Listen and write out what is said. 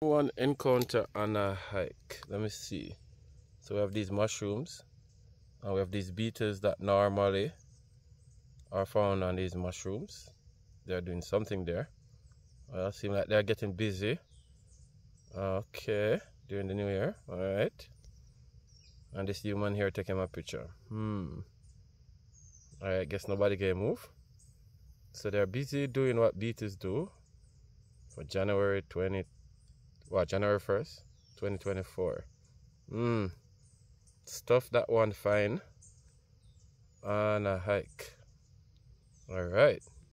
One encounter on a hike. Let me see. So we have these mushrooms and we have these beetles that normally are found on these mushrooms. They are doing something there. Well, seem like they are getting busy. Okay, during the new year. All right. And this human here taking my picture. All right, guess nobody can move. So they're busy doing what beetles do for January 1st, 2024. Stuff that one find on a hike. All right.